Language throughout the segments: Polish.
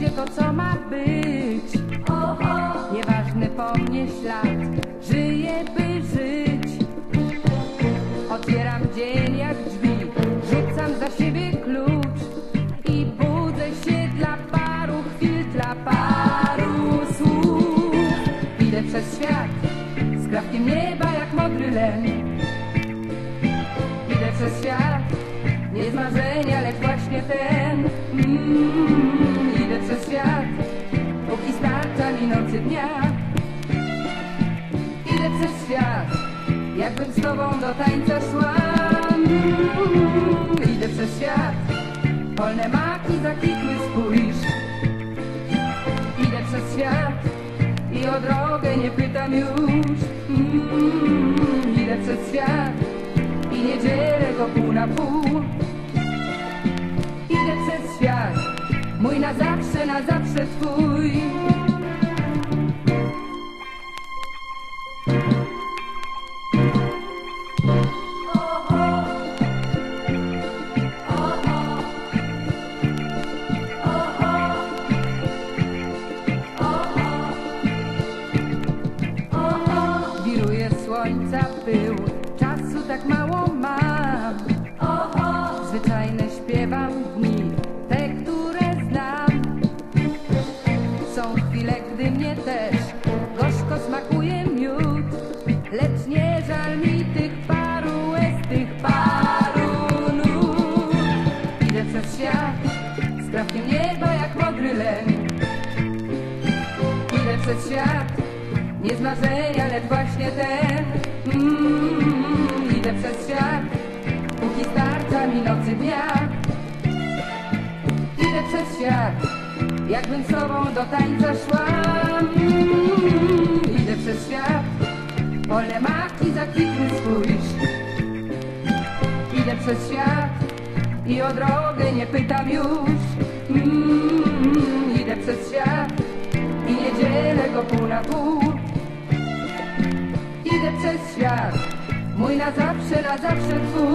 będzie to, co ma być. Nieważny po mnie ślad, żyję, by żyć. Otwieram dzień jak drzwi, rzucam za siebie klucz i budzę się dla paru chwil, dla paru słów. Idę przez świat z krawkiem nieba jak modry len. Idę przez świat, nie z marzenia, lecz właśnie ten. Idę przez świat, póki starcza mi nocy dnia. Idę przez świat, jakbym z tobą do tańca szła. Idę przez świat, polne maki zakwitły, spójrz. Idę przez świat i o drogę nie pytam już. Idę przez świat i nie dzielę go pół na pół. Idę przez świat, mój na zawsze twój. Wiruje słońca pył, czasu tak mało mam. Zwyczajne śpiewam dni, te, które znam. Są chwile, gdy mnie też gorzko smakuje miód, lecz nie żal mi tych paru łez, tych paru nóg. Idę przez świat z krawkiem nieba jak modry len. Idę przez świat, nie z marzenia, lecz właśnie ten. Idę przez świat, póki starcza mi nocy dnia. Idę przez świat, jakbym z tobą do tańca szła. Idę przez świat, pole maki zakwitły, spójrz. Idę przez świat i o drogę nie pytam już. Idę przez świat i nie dzielę go pół na pół. Idę przez świat, mój na zawsze twój.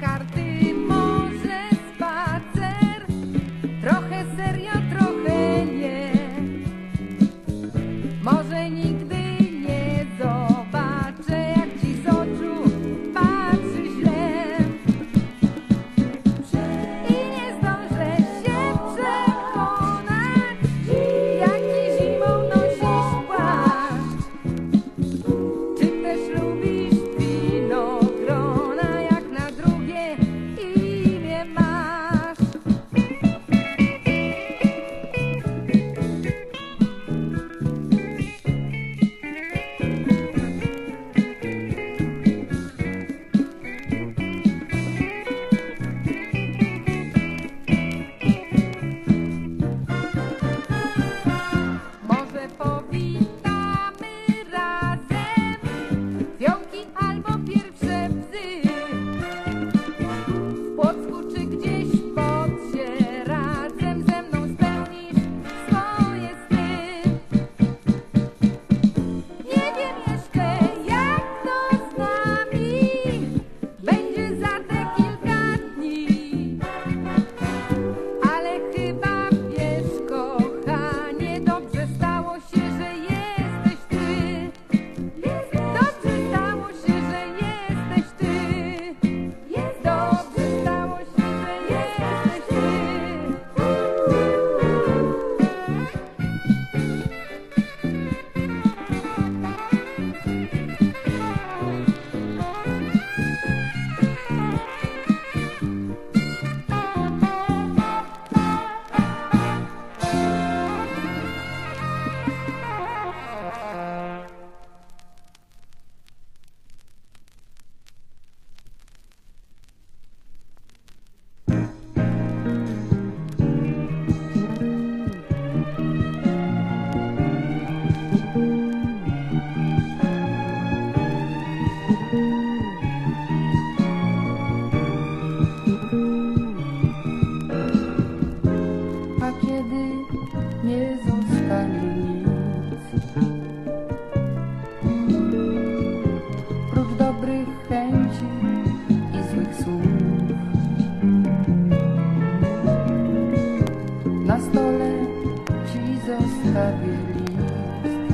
Karty, może spacer, trochę serio, trochę nie zostanie nic. Prócz dobrych chęci i złych słów, na stole ci zostawię list,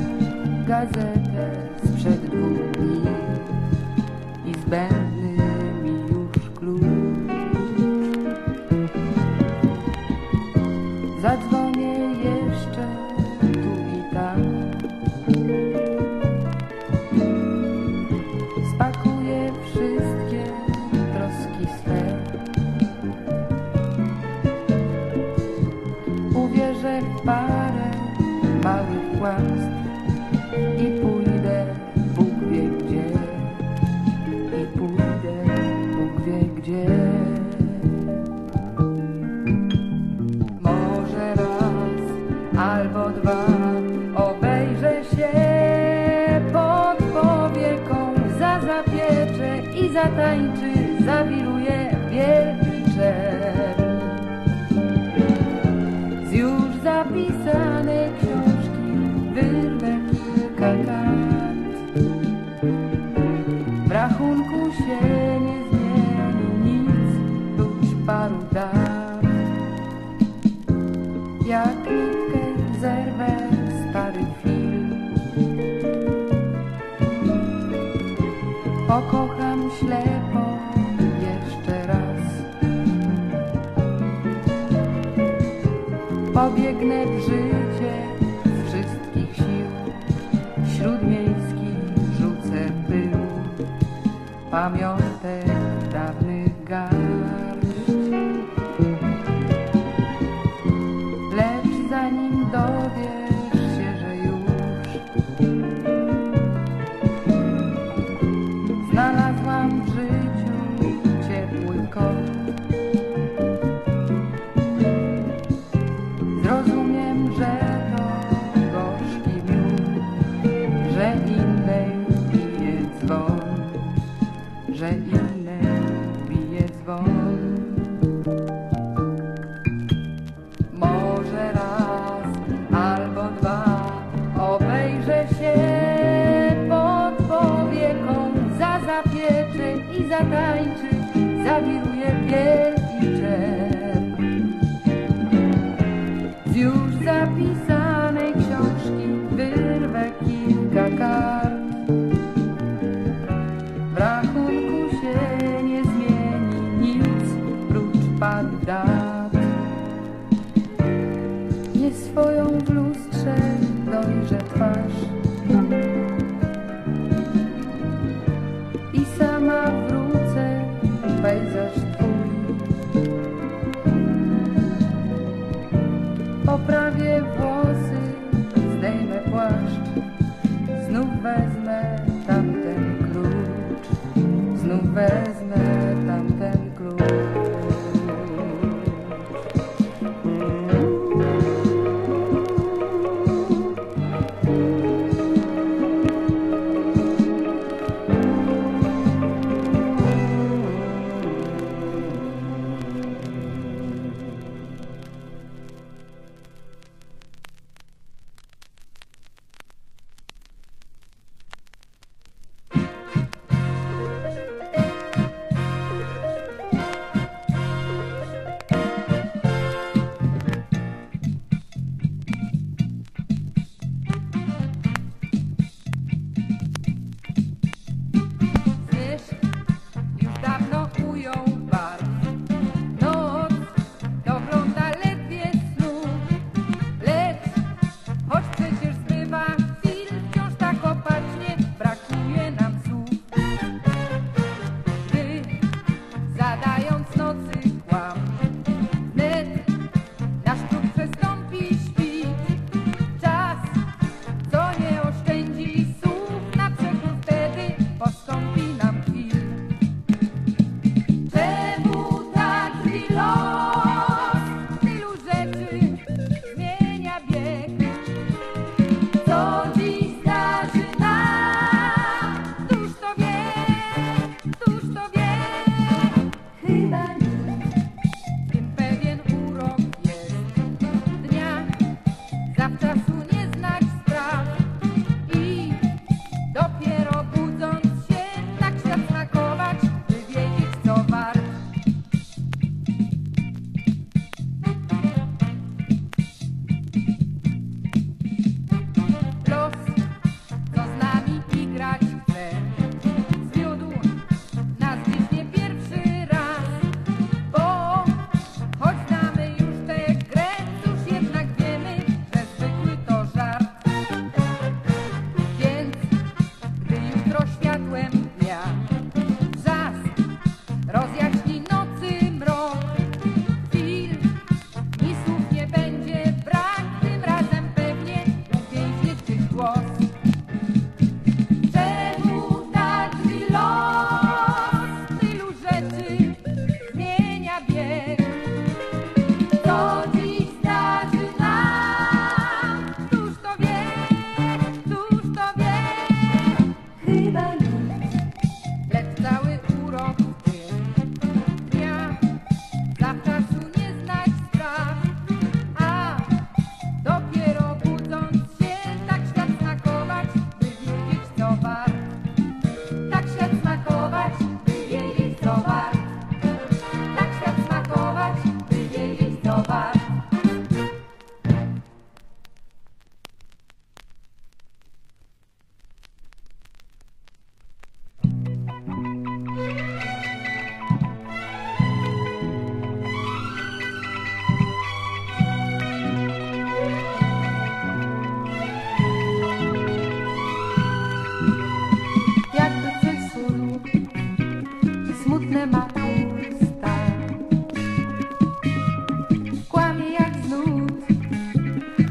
gazetę sprzed 2 dni i zbędny mi już klucz. Zadzwonię jeszcze tu i tam, spakuję wszystkie troski swe, uwierzę w parę małych kłamstw i pójdę Bóg wie gdzie, i pójdę Bóg wie gdzie. Albo 2 obejrzę się pod powieką, zazapieczę i zatańczy, zawiruje wielbiczek z już zapisanej książki, wyrwę kilka kart. W rachunku się nie zmieni nic, prócz paru dat. Jak zerwę stary film, pokocham ślepo jeszcze raz, pobiegnę w życie z wszystkich sił, śródmiejski rzucę pył, pamiątek dawnych garść. Lecz zanim dowiesz się, że już znalazłam w życiu ciepły kot, zrozumiem, że to gorzki miód, że innej bije dzwon, że innej bije dzwon. Może raz i zatańczy, zawiruje wielbiczek z już zapisanej książki, wyrwę kilka kart. W rachunku się nie zmieni nic, prócz paru dat. Nie swoją w lustrze dojrzę twarz, pejzaż twój poprawię włosy, zdejmę płaszcz, znów wezmę tamten klucz, znów wezmę tamten klucz.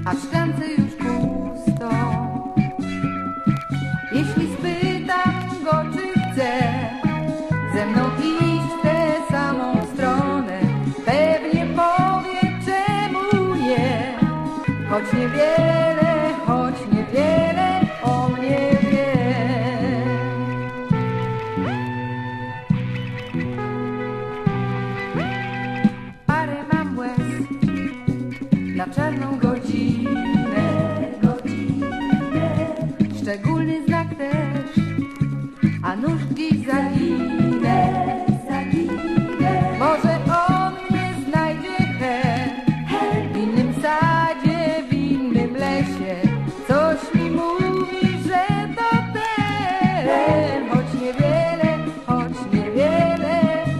a szklance już pusto. Jeśli spytam go, czy chce ze mną iść w tę samą stronę, pewnie powie, czemu nie, choć niewiele. Na czarną godzinę, szczególny znak też, a nóż gdzieś zaginę. Może on mnie znajdzie w innym sadzie, w innym lesie. Coś mi mówi, że to ten, choć niewiele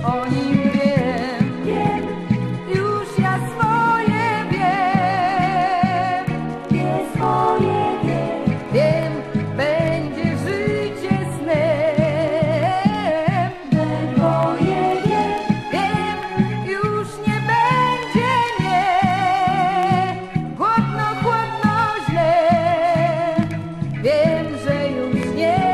o nim wiem. Już ja swoje wiem. Wiem, będzie życie snem. Twoje wiem, już nie będzie nie. Głodno, chłodno, źle. Wiem, że już nie.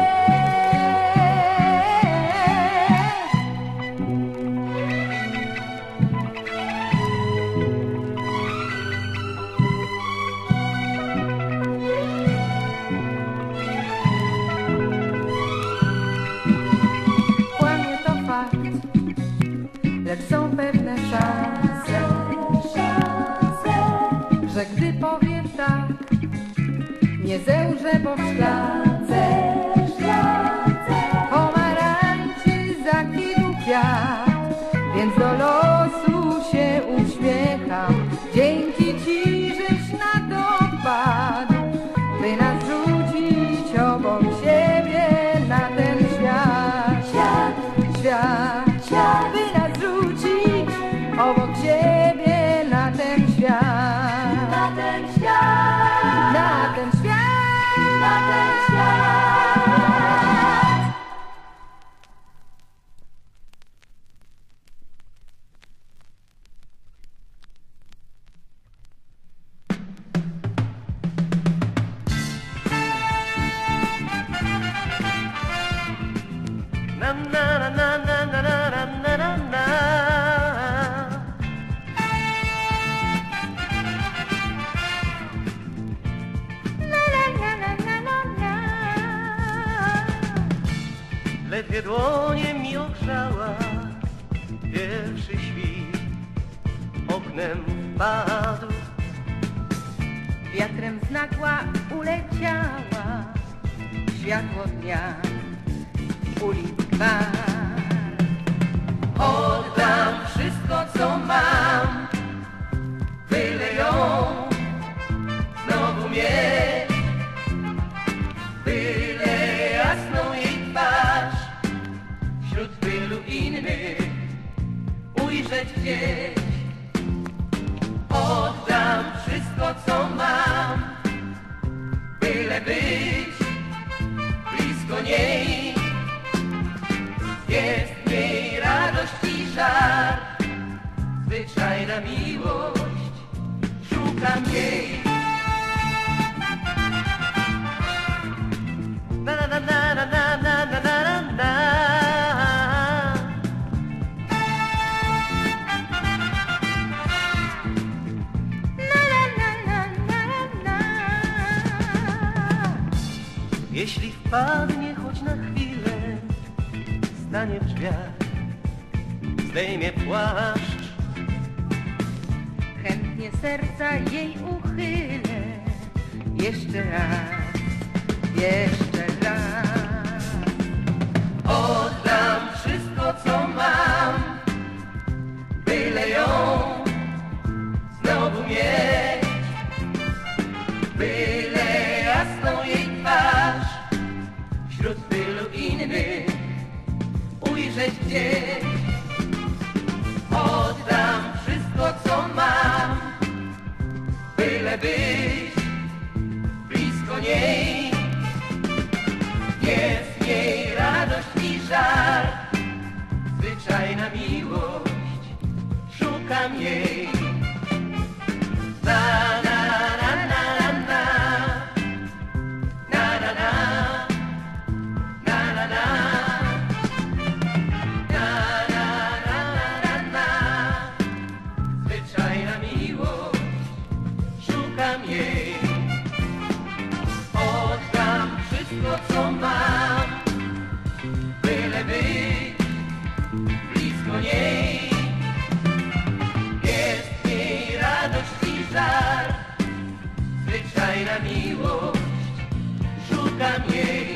Lecz są pewne szanse, że gdy powiem tak, nie zełżę po szklance. Pomarańczy zakwitu kwiat, więc do losu się uśmiecham. Dzięki ci, żeś na to wpadł, by nas rzucić obok siebie na ten świat. Świat. Obok siebie na ten świat, na ten świat, na ten świat, na ten świat. Na na na na na na na na. Ledwie dłonie mi ogrzała pierwszy świt, oknem wpadł, wiatrem znakła uleciała światło dnia, ulic bar. Oddam wszystko, co mam, byle ją znowu mieć, byle jasną jej twarz wśród tylu innych ujrzeć gdzieś. Oddam wszystko, co mam, byle być blisko niej. Jest w niej radość i żar, zwyczajna miłość, szukam jej. Jeśli wpadnie choć na chwilę, stanie w drzwiach, zdejmie płaszcz. Chętnie serca jej uchylę, jeszcze raz, jeszcze raz. Oddam wszystko, co mam, byle ją znowu mieć, byle jasną jej twarz wśród tylu innych ujrzeć gdzieś. Oddam wszystko, co mam, byle być blisko niej. Jest w niej radość i żar, zwyczajna miłość, szukam jej. Na, na, na, na. oddam jej. Oddam wszystko, co mam, byle być blisko niej. Jest w niej radość i żar, zwyczajna miłość, szukam jej.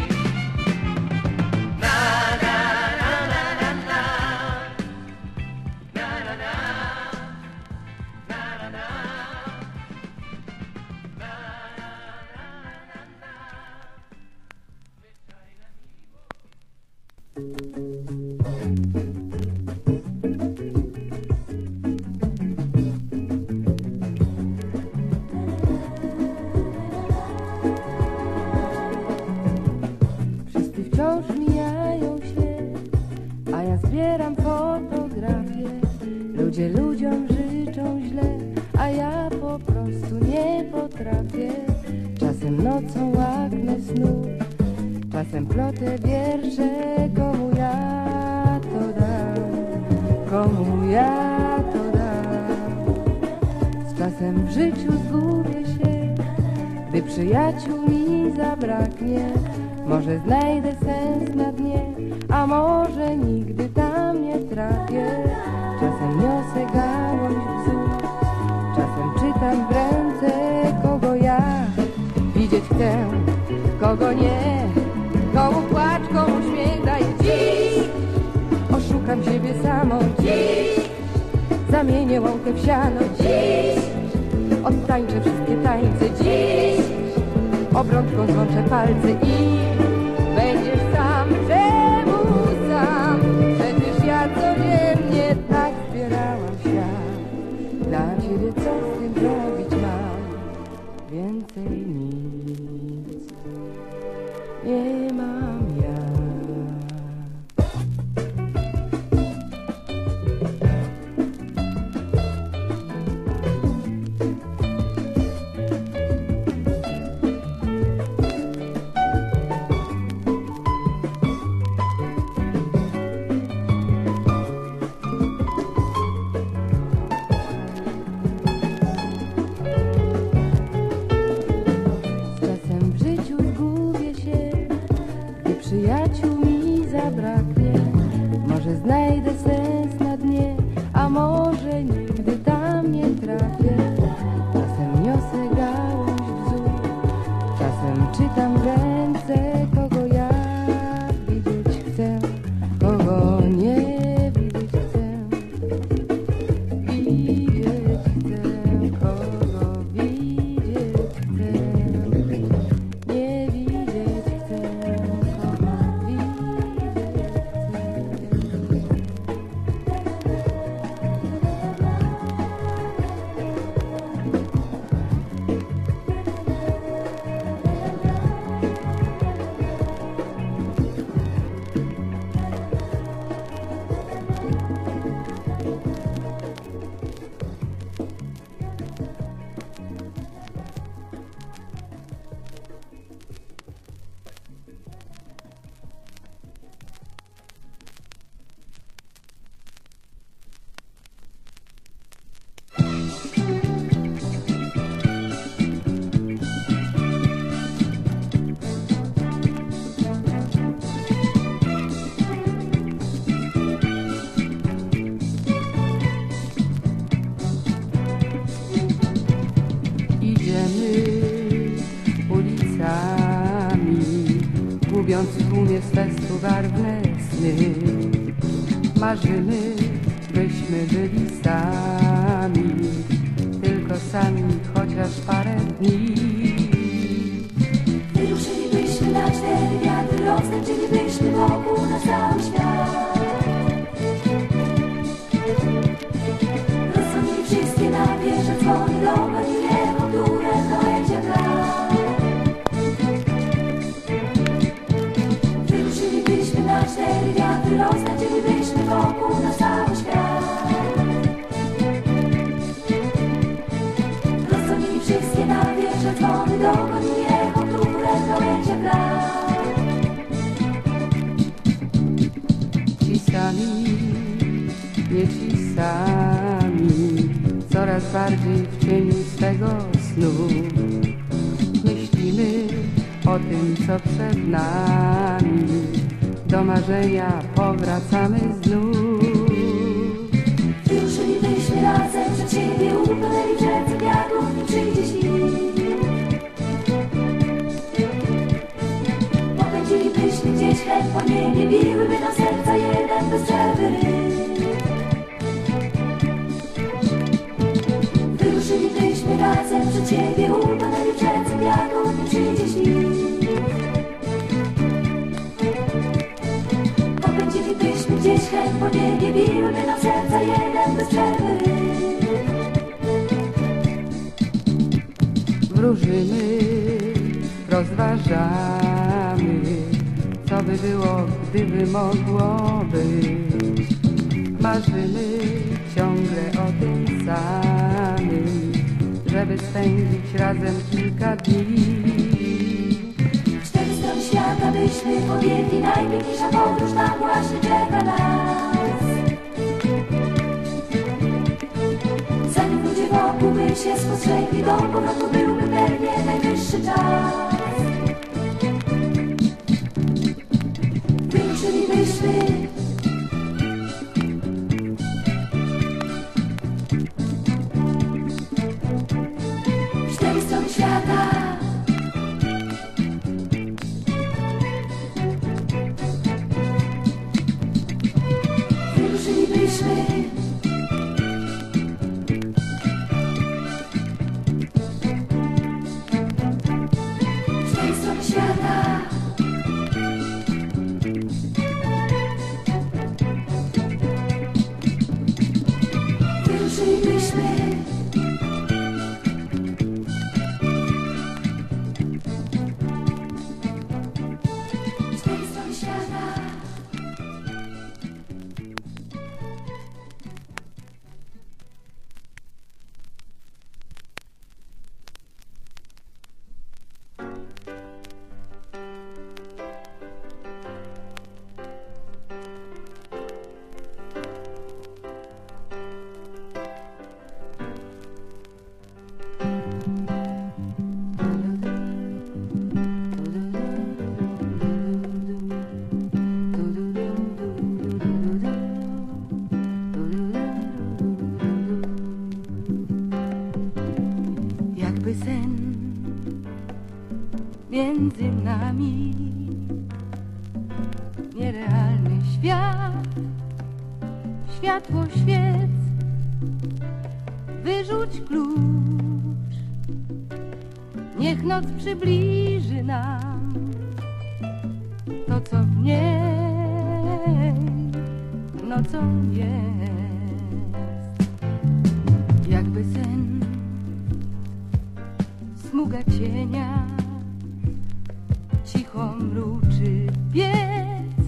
Marzymy, byśmy byli sami, tylko sami, chociaż parę dni. Wyruszylibyśmy na cztery wiatry, roztańczylibyśmy wokół na cały świat. Rozsądni wszystkie na wieżę, dzwony, lombard i lewo, durę, kołędzia blat. Wyruszylibyśmy na cztery wiatry, roztańczylibyśmy wokół na cały świat. Rozsądnili wszystkie na wieżę, dzwony, dokoń i echo, które kołędzie gra. Ci sami, nie ci sami, coraz bardziej w cieniu swego snu. Myślimy o tym, co przed nami, do marzenia powracamy znów. Wyruszylibyśmy razem przed siebie, upłynęli rzece wiatrów, nie przyjdzie śnieg. Popędzilibyśmy gdzieś chęt po niebie, biłyby do serca jeden bez przerwy ryb. Wyruszylibyśmy razem przed siebie, upłynęli rzece wiatrów, nie przyjdzie śnieg. Byśmy gdzieś chęć po niebie, biłyby nam serca jeden bez przerwy. Wróżymy, rozważamy, co by było, gdyby mogło być. Marzymy ciągle o tym samym, żeby spędzić razem kilka dni. Świata byśmy powiedli, najpiękniejsza podróż tam właśnie czeka nas. Zanim ludzie wokół by się spostrzegli, do powrotu byłby pewnie najwyższy czas. Wyruszylibyśmy, z tej strony świata. Między nami nierealny świat, światło świec, wyrzuć klucz, niech noc przybliży nam to, co w niej nocą jest. Jakby sen, smuga cienia cicho mruczy piec,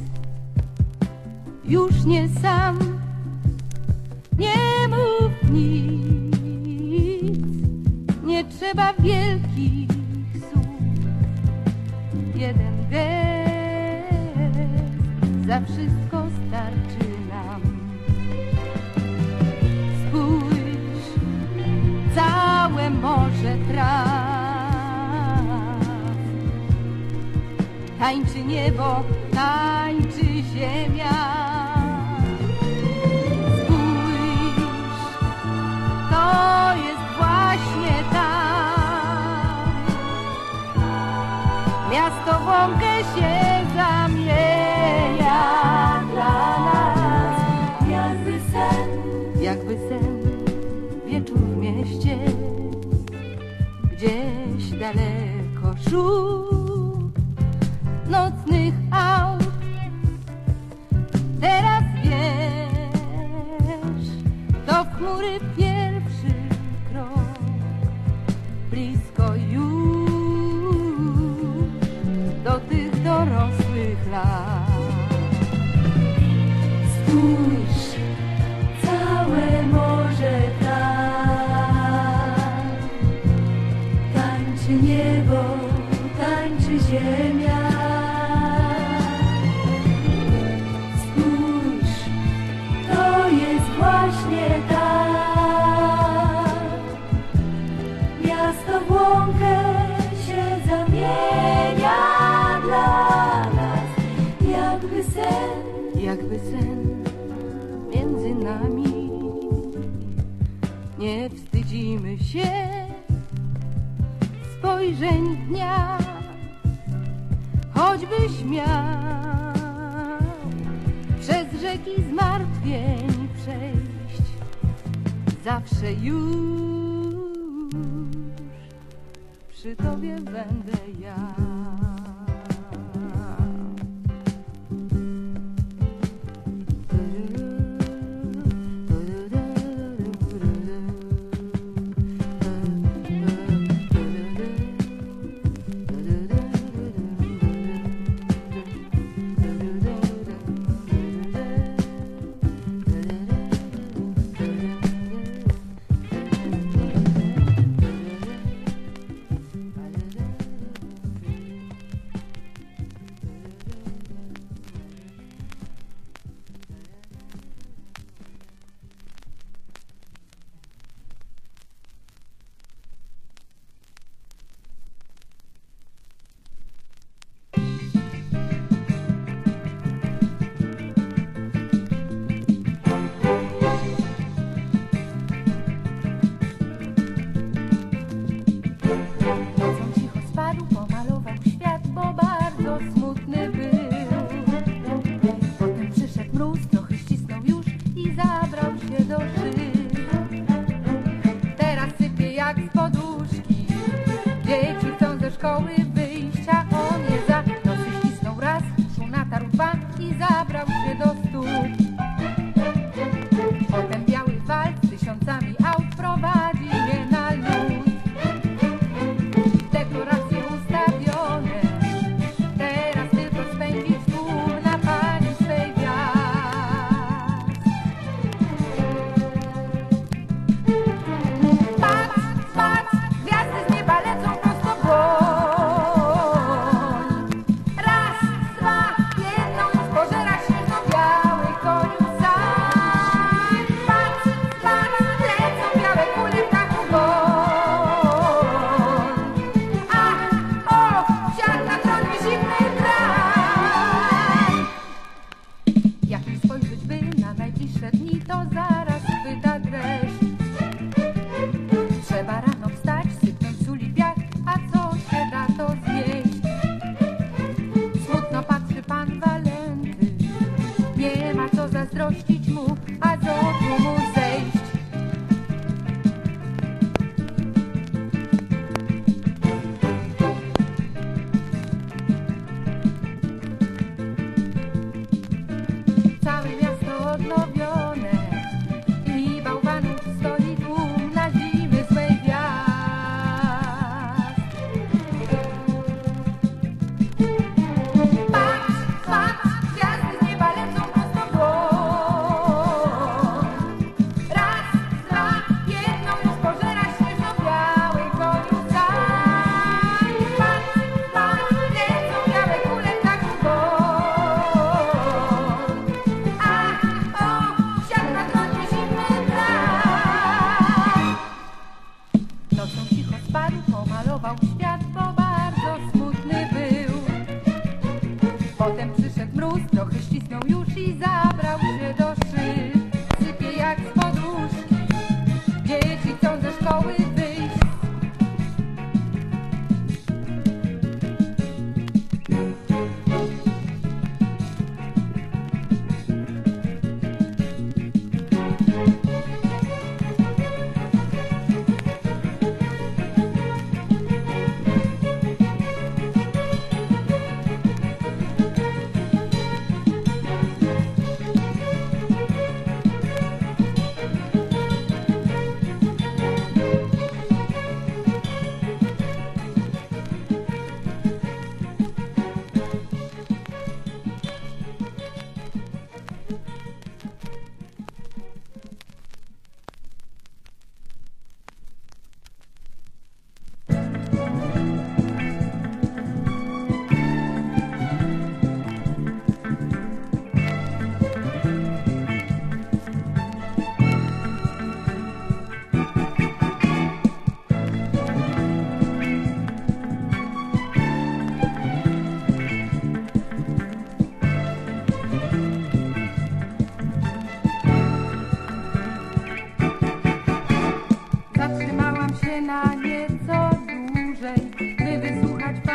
już nie sam, nie mów nic, nie trzeba wielkich słów, jeden gest za wszystko starczy nam. Spójrz, całe morze traw tańczy niebo, tańczy ziemia. Spójrz, to jest właśnie tam. Miasto w łąkę się zamienia dla nas. Jakby sen, wieczór w mieście, gdzieś daleko szum nocnych aut. Teraz wiesz, to w chmury pierwszy krok, blisko już do tych dorosłych lat. Spójrz, całe morze tam, tańczy niebo, tańczy ziemia. Właśnie tak, miasto nie wstydzimy się spojrzeń dnia, choćbyś miał przez rzeki zmartwień przejść, zawsze już przy tobie będę ja. Pożera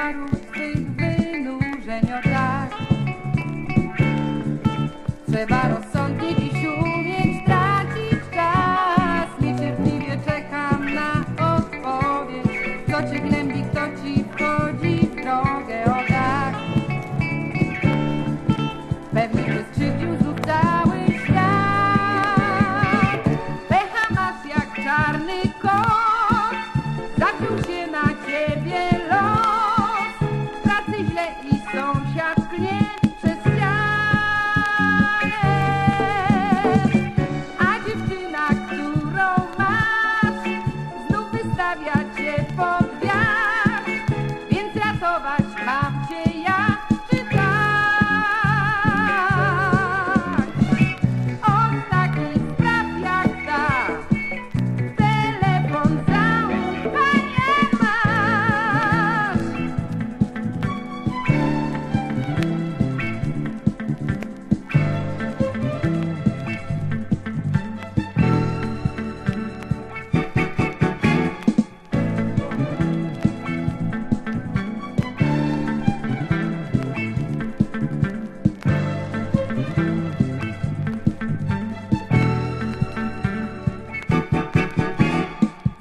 zegarów, tych wynurzeń od lat. Trzeba rozsądnie dziś umieć tracić czas. Niecierpliwie czekam na odpowiedź, kto cię gnębi, kto ci wchodzi w drogę, o tak. Pewnie by skrzywdził znów cały świat. Pecha masz jak czarny kot, zapił się na ciebie los. Pracy źle i sąsiad klnie przez ścianę. A dziewczyna, którą masz, znów wystawia cię pod wiatr. Więc ratować mam cię ja, czy tak? Od takich spraw jak ta telefon zaufania masz.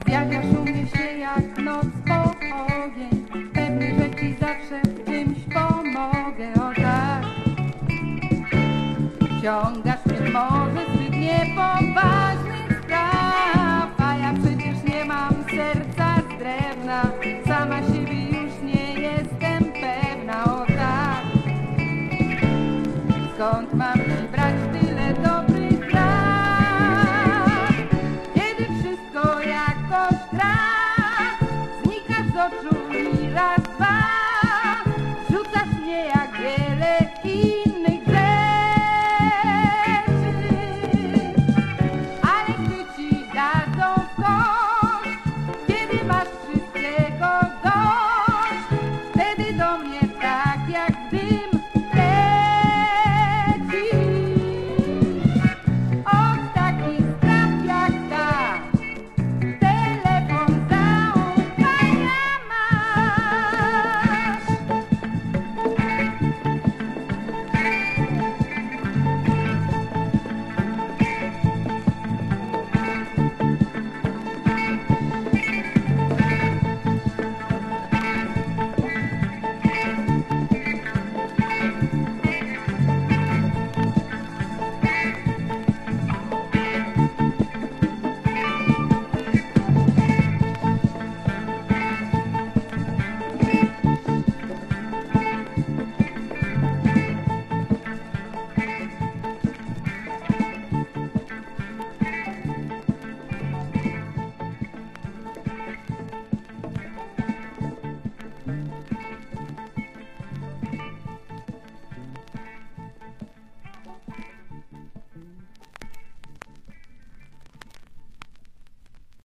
Zjawiasz u mnie się jak noc po ogień. Pewnie, że ci zawsze w czymś pomogę, o tak. Wciągasz mnie w morze swych niepoważnych spraw, a ja przecież nie mam serca z drewna. Sama siebie już nie jestem pewna, o tak. Skąd mam ci brać tyle dobrych rad, kiedy wszystko jakoś gra? Znikasz z oczu i raz